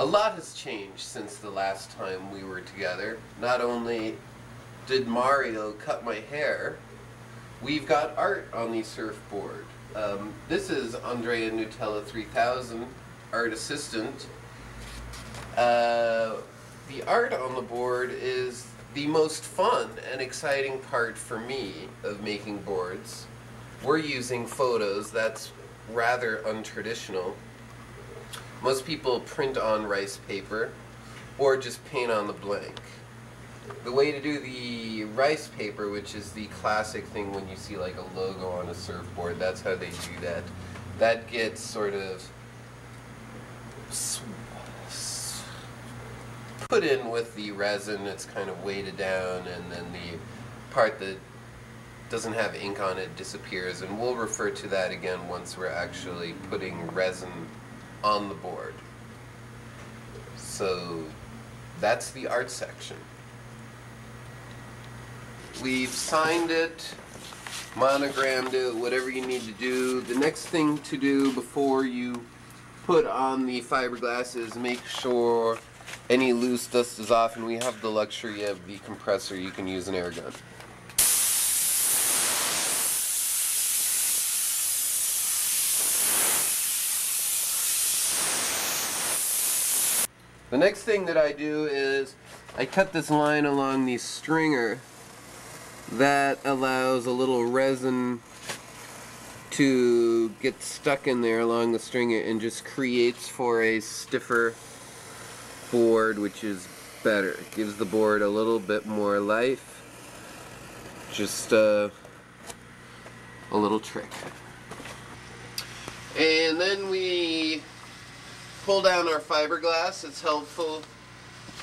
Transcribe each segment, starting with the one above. A lot has changed since the last time we were together. Not only did Mario cut my hair, we've got art on the surfboard. This is Andrea Nutella 3000, art assistant. The art on the board is the most fun and exciting part for me of making boards. We're using photos. That's rather untraditional. Most people print on rice paper or just paint on the blank. The way to do the rice paper, which is the classic thing when you see like a logo on a surfboard, that's how they do that. That gets sort of put in with the resin. It's kind of weighted down, and then the part that doesn't have ink on it disappears, and we'll refer to that again once we're actually putting resin on the board. So that's the art section. We've signed it, monogrammed it, whatever you need to do. The next thing to do before you put on the fiberglass is make sure any loose dust is off, and we have the luxury of the compressor. You can use an air gun. The next thing that I do is I cut this line along the stringer that allows a little resin to get stuck in there along the stringer and just creates for a stiffer board, which is better. It gives the board a little bit more life. Just a little trick. And then we pull down our fiberglass. It's helpful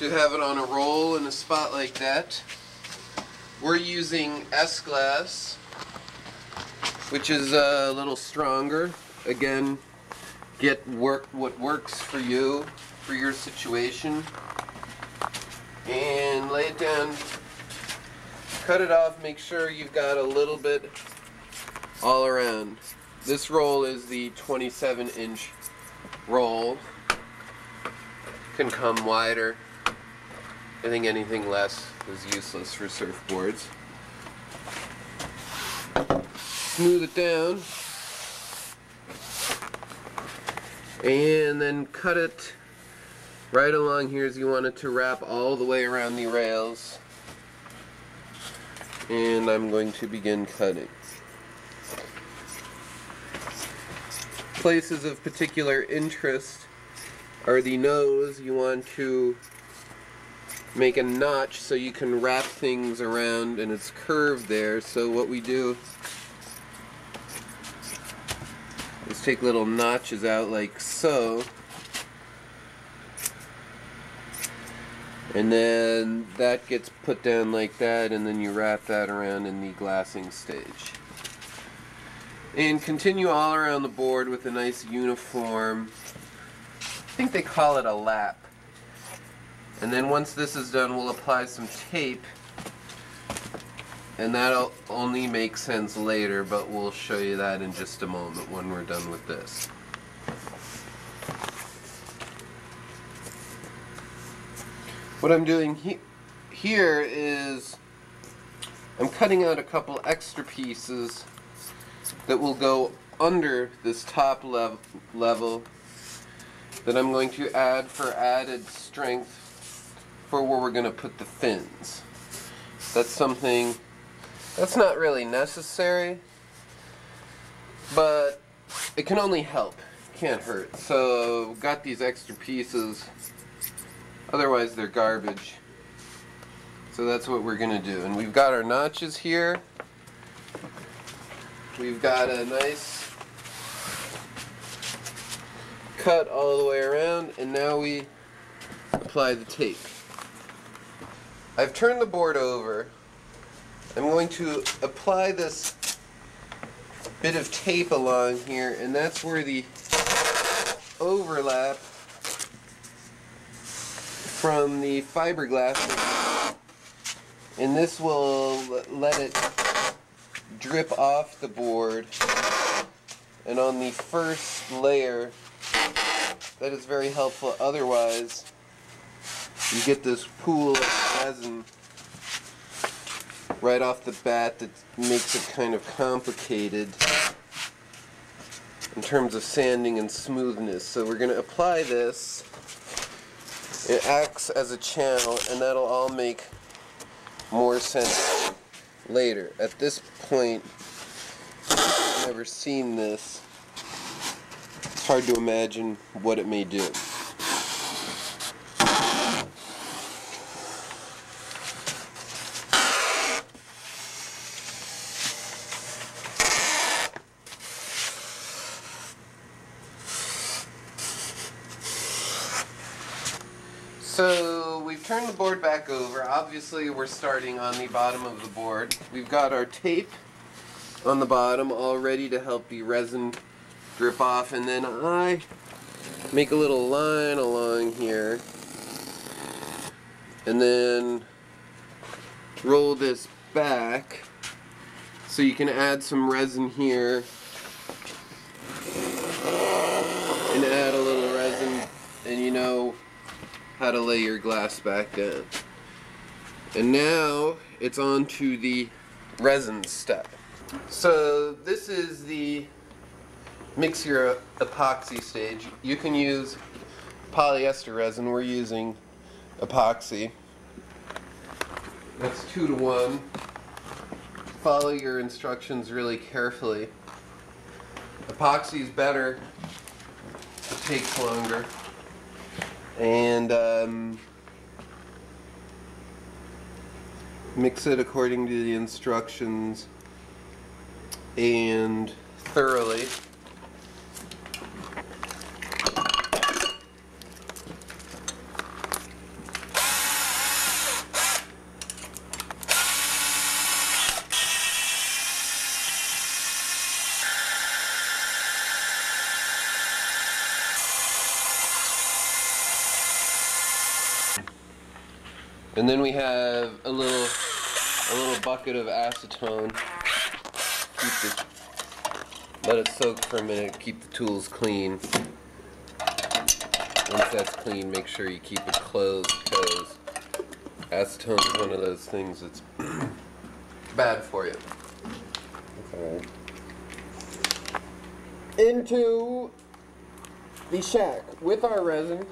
to have it on a roll in a spot like that. We're using S glass, which is a little stronger. Again, what works for you, for your situation, and lay it down. Cut it off. Make sure you've got a little bit all around. This roll is the 27-inch roll. Can come wider. I think anything less is useless for surfboards. Smooth it down and then cut it right along here as you want it to wrap all the way around the rails, and I'm going to begin cutting. Places of particular interest are the nose. You want to make a notch so you can wrap things around, and it's curved there. So what we do is take little notches out like so, and then that gets put down like that, and then you wrap that around in the glassing stage. And continue all around the board with a nice uniform, I think they call it a lap. And then once this is done, we'll apply some tape, and that'll only make sense later, but we'll show you that in just a moment when we're done with this. What I'm doing here is I'm cutting out a couple extra pieces that will go under this top level that I'm going to add for added strength for where we're going to put the fins. That's something that's not really necessary, but it can only help. It can't hurt. So got these extra pieces, otherwise they're garbage. So that's what we're going to do. And we've got our notches here. We've got a nice cut all the way around, and now we apply the tape. I've turned the board over. I'm going to apply this bit of tape along here, and that's where the overlap from the fiberglass, and this will let it drip off the board, and on the first layer That is very helpful. Otherwise, you get this pool of resin right off the bat that makes it kind of complicated in terms of sanding and smoothness. So we're going to apply this. It acts as a channel, and that'll all make more sense later. At this point, I've never seen this. It's hard to imagine what it may do. So we've turned the board back over. Obviously we're starting on the bottom of the board. We've got our tape on the bottom all ready to help the resin drip off, and then I make a little line along here and then roll this back so you can add some resin here and add a little resin, and you know how to lay your glass back down. And now it's on to the resin step. So this is the mix your epoxy stage. You can use polyester resin. We're using epoxy. That's 2-to-1. Follow your instructions really carefully. Epoxy is better. It takes longer. And mix it according to the instructions and thoroughly. And then we have a little bucket of acetone. Let it soak for a minute, keep the tools clean. Once that's clean, make sure you keep it closed, because acetone is one of those things that's bad for you. Okay. Into the shack with our resin.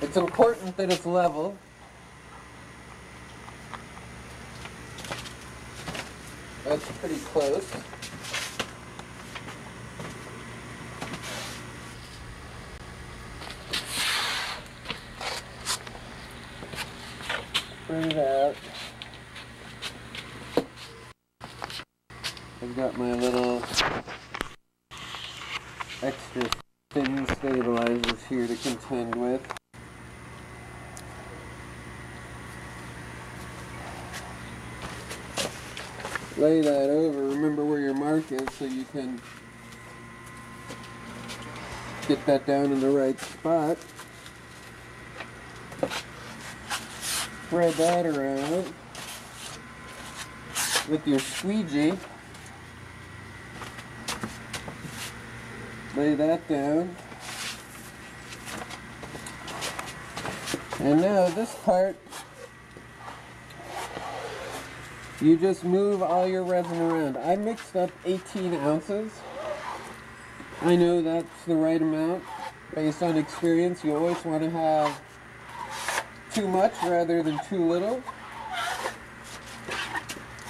It's important that it's level. That's pretty close. Bring it out. I've got my little extra thin stabilizers here to contend with. Lay that over. Remember where your mark is so you can get that down in the right spot. Spread that around with your squeegee. Lay that down. And now this part, you just move all your resin around. I mixed up 18 ounces. I know that's the right amount. Based on experience, you always want to have too much rather than too little.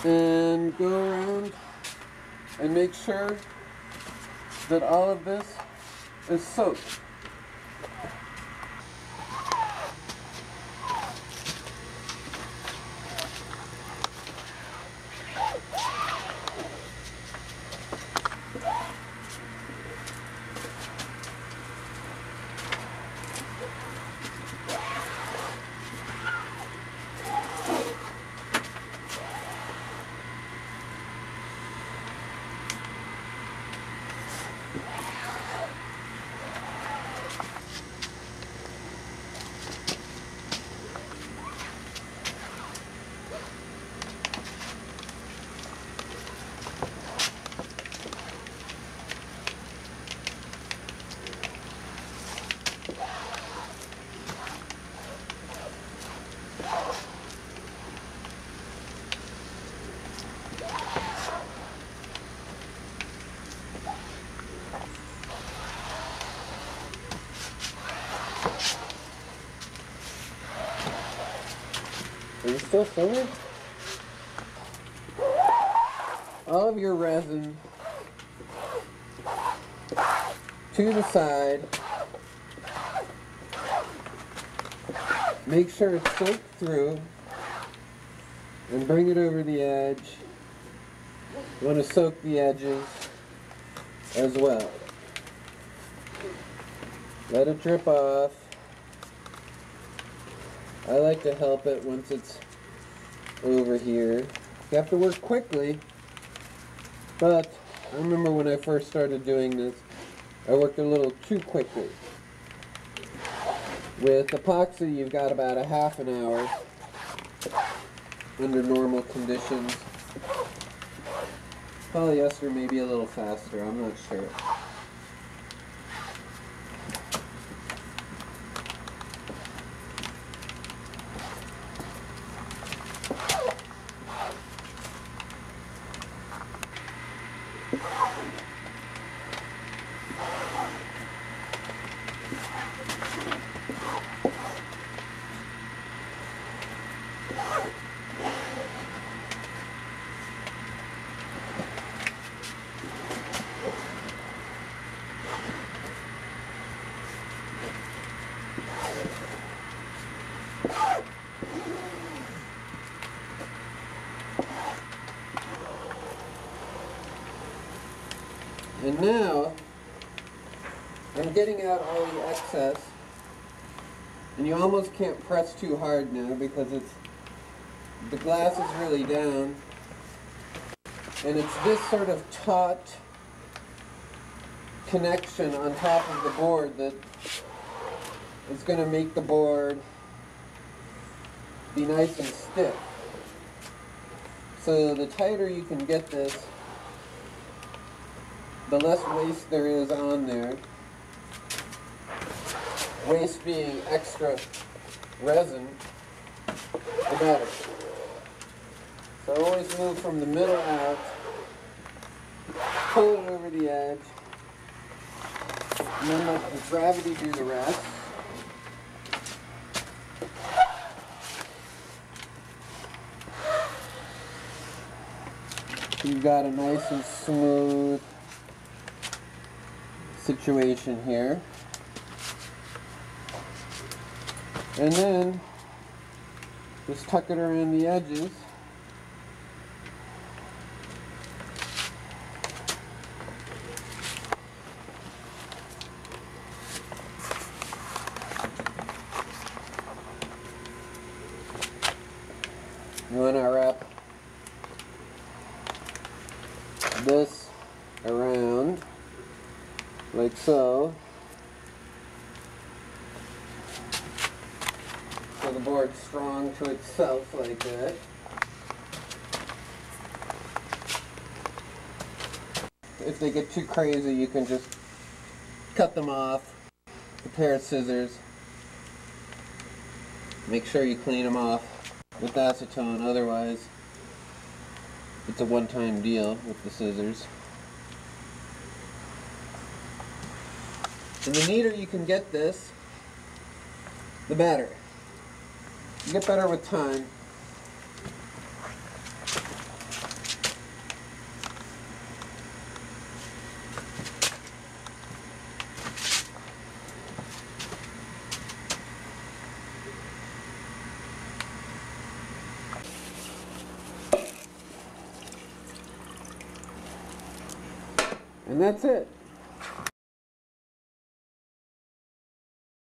And go around and make sure that all of this is soaked. Are you still filming? All of your resin to the side. Make sure it's soaked through and bring it over the edge. You want to soak the edges as well. Let it drip off. I like to help it once it's over here. You have to work quickly, but I remember when I first started doing this, I worked a little too quickly. With epoxy, you've got about a half an hour under normal conditions. Polyester may be a little faster, I'm not sure. And now, I'm getting out all the excess, and you almost can't press too hard now because the glass is really down, and it's this sort of taut connection on top of the board that is going to make the board be nice and stiff. So the tighter you can get this, the less waste there is on there. Waste being extra resin, the better. So always move from the middle out, pull it over the edge, and then let the gravity do the rest. You've got a nice and smooth situation here. And then just tuck it around the edges. You want to wrap this around like so, so the board's strong to itself like that. If they get too crazy, you can just cut them off with a pair of scissors. Make sure you clean them off with acetone, otherwise it's a one-time deal with the scissors. And the neater you can get this, the better. You get better with time. And that's it.